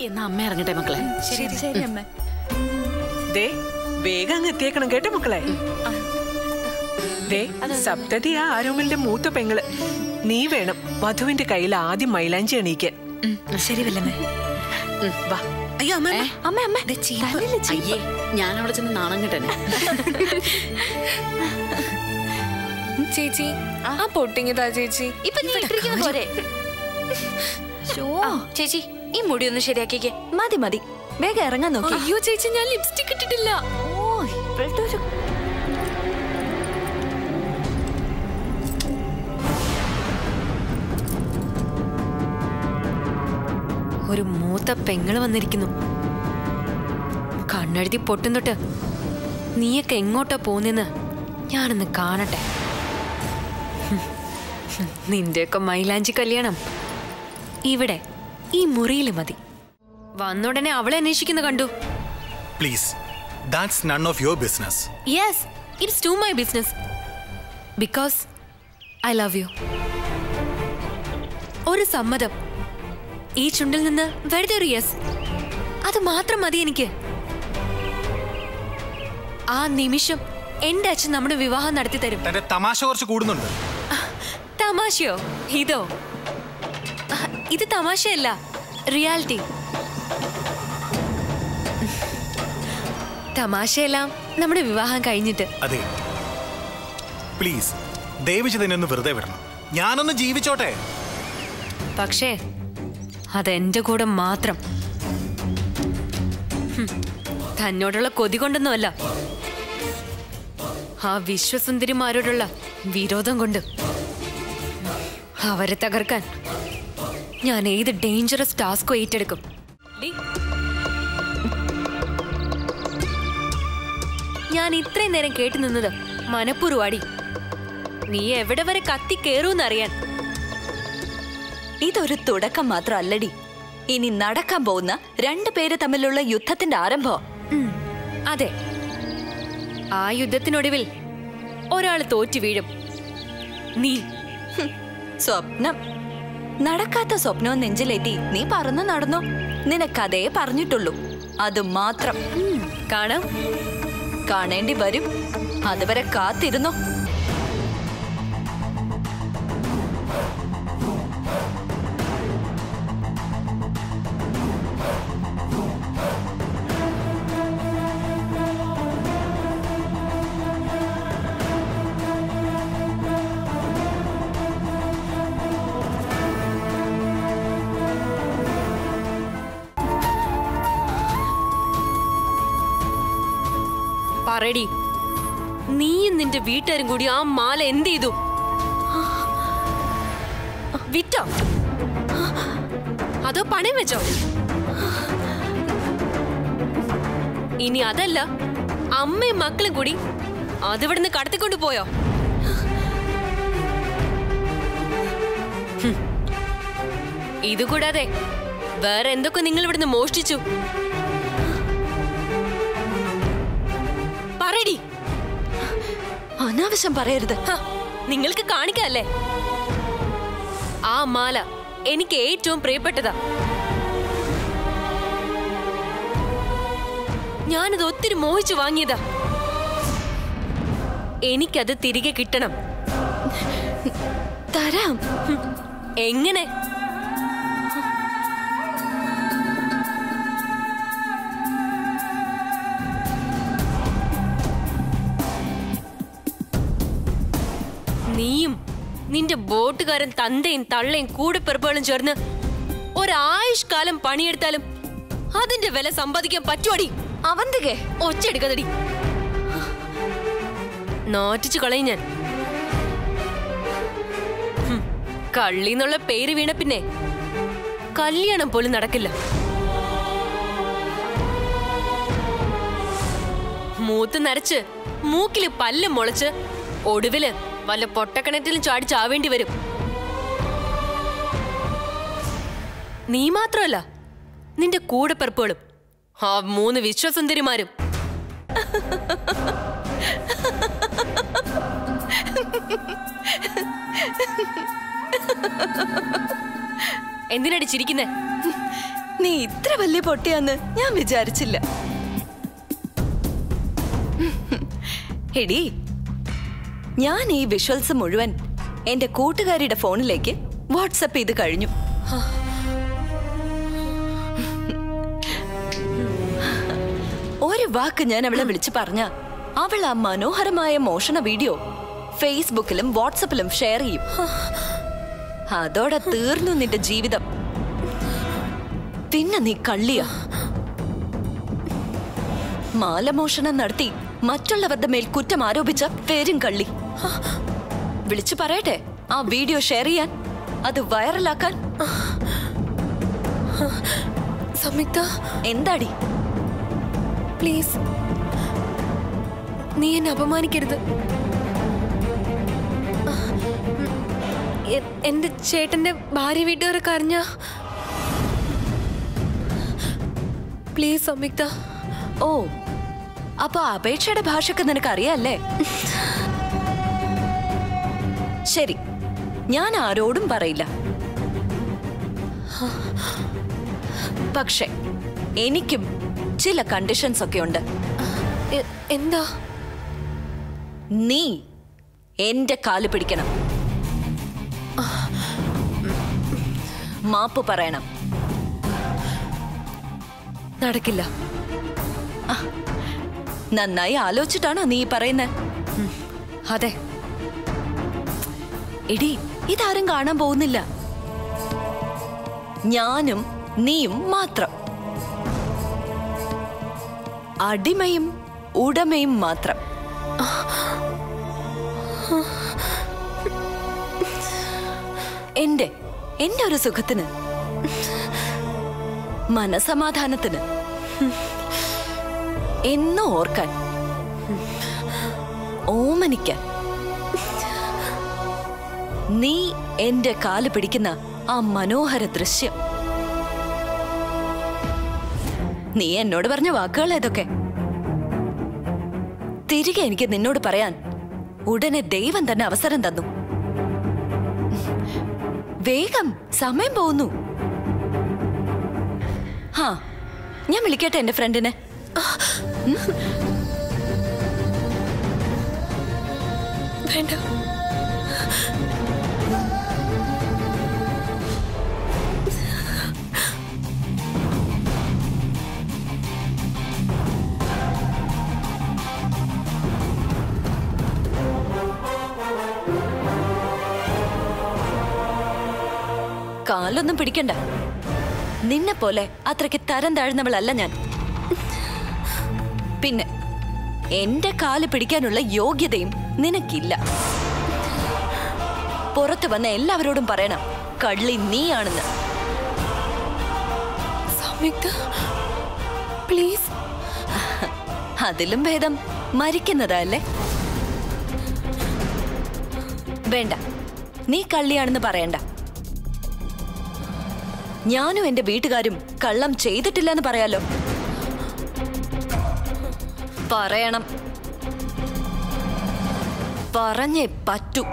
सप्तति आरोमिल मूत पेंगल नी वेण वधुविന്റെ കയ്യിൽ ആദ്യം മൈലാഞ്ചി അണിയിക്കാൻ ചേച്ചി ആ പൊട്ടിങ്ങിതാ ചേച്ചി ഇപ്പോ നീ ഇത്രയ്ക്ക് പോരെ ഷോ ചേച്ചി ഈ മുടി ഒന്ന് ശരിയാക്കിക്കേ മതി മതി വേഗം ഇറങ്ങാൻ നോക്ക് അയ്യോ ചേച്ചി ഞാൻ ലിപ്സ്റ്റിക് ഇട്ടിട്ടില്ല ഓ ഇപ്പൾട്ടൊരു ഒരു മൂത്ത പെങ്ങള് വന്നിരിക്കുന്നു കണ്ണെഴുതി പൊട്ടുന്നോട്ട് നീയൊക്കെ എങ്ങോട്ടാ പോകുന്നെന്ന് ഞാനൊന്ന് കാണട്ടെ നിന്റെയൊക്കെ മൈലാഞ്ചി കല്യാണം ഇവിടെ ഈ മുറിയിൽ മതി വന്നോടനെ അവളെ അന്വേഷിക്കുന്നു കണ്ടു please that's none of your business yes it's to my business because I love you ഒരു സമ്മതം ഈ ചുണ്ടിൽ നിന്ന് വെറുതെ ഒരു യെസ് അത് മാത്രം മതി എനിക്ക് ആ നിമിഷം എന്റെ അച്ഛൻ നമ്മുടെ വിവാഹം നടത്തി തരും തന്റെ തമാശ കുറച്ച് കൂടുന്നുണ്ട് തമാശയോ ഇതോ ഇത് തമാശയല്ല റിയാലിറ്റി തമാശയെല്ലാം നമ്മുടെ വിവാഹം കഴിഞ്ഞിട്ട് അതെ പ്ലീസ് ദയവിട്ട് എന്നെ ഒന്ന് വെറുതെ വിടണം ഞാനൊന്ന് ജീവിച്ചോട്ടെ പക്ഷേ അതെന്റെ കൂടെ മാത്രം തന്നോടുള്ള കൊതി കൊണ്ടൊന്നുമല്ല ആ വിശ്വസുന്ദരിമാരോടുള്ള വിരോധം കൊണ്ട് അവരെ തകർക്കാൻ ഞാൻ ഏത് ഡേഞ്ചറസ് ടാസ്ക് ഏറ്റെടുക്കും ഞാൻ ഇത്രയും നേരം കേട്ടു നിന്നത് മനപ്പൂർവാടി നീ എവിടെ വരെ കത്തി കേറൂന്നറിയാൻ ഇതൊരു തുടക്കം മാത്രമല്ലടി ഇനി നടക്കാൻ പോകുന്ന രണ്ടുപേര് തമ്മിലുള്ള യുദ്ധത്തിന്റെ ആരംഭം അതെ ആ യുദ്ധത്തിനൊടുവിൽ ഒരാൾ തോറ്റു വീഴും നീ സ്വപ്നം നടക്കാത്ത സ്വപ്നവും നെഞ്ചിലേറ്റി നീ പറന്നു നടന്നോ നിനക്കതേ പറഞ്ഞിട്ടുള്ളൂ അത് മാത്രം കാണാം കാണേണ്ടി വരും അതുവരെ കാത്തിരുന്നോ റെഡി നീയും നിന്റെ വീട്ടുകാരും കൂടി ആ മാല എന്ത് ചെയ്തു വിറ്റോ അതോ പണയം വെച്ചോ ഇനി അതല്ല അമ്മയും മക്കളും കൂടി അതിവിടുന്ന് കടത്തിക്കൊണ്ട് പോയോ ഇതുകൂടാതെ വേറെ എന്തൊക്കെ നിങ്ങൾ ഇവിടുന്ന് മോഷ്ടിച്ചു അനാവശ്യം പറയരുത് നിങ്ങൾക്ക് കാണിക്കല്ലേ ആ മാല എനിക്ക് ഏറ്റവും പ്രിയപ്പെട്ടതാ ഞാനത് ഒത്തിരി മോഹിച്ചു വാങ്ങിയതാ എനിക്കത് തിരികെ കിട്ടണം തരാം എങ്ങനെ നീയും നിന്റെ ബോട്ടുകാരൻ തന്തയും തള്ളയും കൂടെപ്പെറുപ്പുകളും ചേർന്ന് ഒരായുഷ്കാലം പണിയെടുത്താലും അതിന്റെ വില സമ്പാദിക്കാൻ പറ്റുവാടി അവന്തികെ ഒച്ചെടുക്കതടി നോറ്റിച്ചു കളയും ഞാൻ കള്ളിന്നുള്ള പേര് വീണ പിന്നെ കല്യാണം പോലും നടക്കില്ല മൂത്ത് നരച്ച് മൂക്കില് പല്ല് മുളച്ച് ഒടുവില് വല്ല പൊട്ടക്കിണറ്റിലും ചാടി ചാവേണ്ടി വരും നീ മാത്രമല്ല നിന്റെ കൂടെ പെറുപ്പുകളും ആ മൂന്ന് വിശ്വസുന്ദരിമാരും എന്തിനടി ചിരിക്കുന്നേ നീ ഇത്ര വലിയ പൊട്ടിയാന്ന് ഞാൻ വിചാരിച്ചില്ല. എടി, ഞാൻ ഈ വിഷ്വൽസ് മുഴുവൻ എന്റെ കൂട്ടുകാരിയുടെ ഫോണിലേക്ക് വാട്സ്ആപ്പ് ചെയ്ത് കഴിഞ്ഞു. ഒരു വാക്ക് ഞാൻ അവളെ വിളിച്ചു പറഞ്ഞ അവൾ ആ മനോഹരമായ മോഷണ വീഡിയോ ഫേസ്ബുക്കിലും വാട്സപ്പിലും ഷെയർ ചെയ്യും. അതോടെ തീർന്നു നിന്റെ ജീവിതം. പിന്നെ നീ കള്ളിയാ. മാലമോഷണം നടത്തി മറ്റുള്ളവരുടെ മേൽ കുറ്റം ആരോപിച്ച പേരും കള്ളി. വിളിച്ചു പറയട്ടെ ആ വീഡിയോ ഷെയർ ചെയ്യാൻ, അത് വൈറലാക്കാൻ. സംയുക്ത, എന്താടി? പ്ലീസ് നീ എന്നെ അപമാനിക്കരുത്. എന്റെ ചേട്ടന്റെ ഭാര്യ വീട്ടുകാരൊക്കെ അറിഞ്ഞാ? പ്ലീസ് സംയുക്ത. ഓ, അപ്പൊ അപേക്ഷയുടെ ഭാഷയൊക്കെ നിനക്കറിയാല്ലേ? ശരി, ഞാൻ ആരോടും പറയില്ല. പക്ഷെ എനിക്കും ചില കണ്ടീഷൻസ് ഒക്കെ ഉണ്ട്. എന്താ? നീ എന്റെ കാല് പിടിക്കണം, മാപ്പ് പറയണം. നടക്കില്ല. നന്നായി ആലോചിച്ചിട്ടാണോ നീ പറയുന്നത്? അതെ. എടി, ഇതാരും കാണാൻ പോകുന്നില്ല. ഞാനും നീയും മാത്രം. അടിമയും ഉടമയും മാത്രം. എന്റെ എന്റെ ഒരു സുഖത്തിന്, മനസമാധാനത്തിന് എന്നും ഓർക്കാൻ, ഓമനിക്കാൻ നീ എന്റെ കാല് പിടിക്കുന്ന ആ മനോഹര ദൃശ്യം. നീ എന്നോട് പറഞ്ഞ വാക്കുകൾ ഏതൊക്കെ? തിരികെ എനിക്ക് നിന്നോട് പറയാൻ ഉടനെ ദൈവം തന്നെ അവസരം തന്നു. വേഗം സമയം പോകുന്നു. ഹാ, ഞാൻ വിളിക്കട്ടെ എന്റെ ഫ്രണ്ടിനെ. വേണ്ട, കാലൊന്നും പിടിക്കണ്ട. നിന്നെ പോലെ അത്രയ്ക്ക് തരം താഴ്ന്നവളല്ല ഞാൻ. പിന്നെ എന്റെ കാല് പിടിക്കാനുള്ള യോഗ്യതയും നിനക്കില്ല. പുറത്തു വന്ന എല്ലാവരോടും പറയണം കള്ളി നീയാണെന്ന്. പ്ലീസ്, അതിലും ഭേദം മരിക്കുന്നതല്ലേ? വേണ്ട, നീ കള്ളിയാണെന്ന് പറയണ്ട. ഞാനും എന്റെ വീട്ടുകാരും കള്ളം ചെയ്തിട്ടില്ലെന്ന് പറയാലോ? പറയണം, പറഞ്ഞേ പറ്റൂ.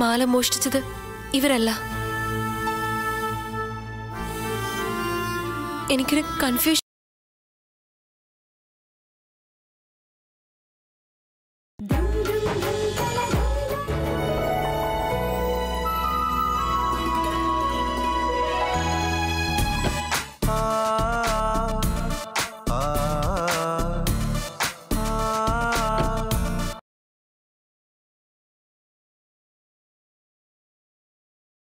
മാല മോഷ്ടിച്ചത് ഇവരല്ല. എനിക്കൊരു കൺഫ്യൂഷൻ.